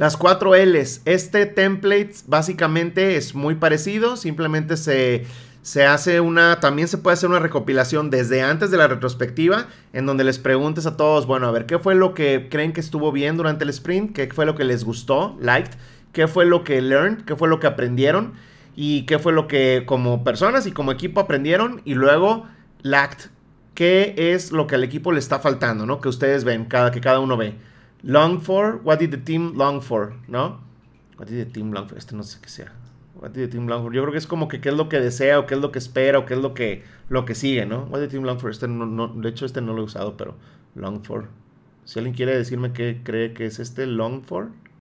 Las 4 L's. Este template básicamente es muy parecido. Simplemente se hace una... También se puede hacer una recopilación desde antes de la retrospectiva, en donde les preguntes a todos, bueno, a ver, ¿qué fue lo que creen que estuvo bien durante el sprint? ¿Qué fue lo que les gustó? ¿Liked? ¿Qué fue lo que learned? ¿Qué fue lo que aprendieron? ¿Y qué fue lo que como personas y como equipo aprendieron? Y luego, lacked. ¿Qué es lo que al equipo le está faltando, ¿no? Que ustedes ven, que cada uno ve. Long for, what did the team long for, ¿no? What did the team long for, este no sé qué sea. What did the team long for, yo creo que es como que qué es lo que desea, o qué es lo que espera, o qué es lo que sigue, ¿no? What did the team long for, este no, de hecho este no lo he usado, pero long for. Si alguien quiere decirme qué cree que es este long for,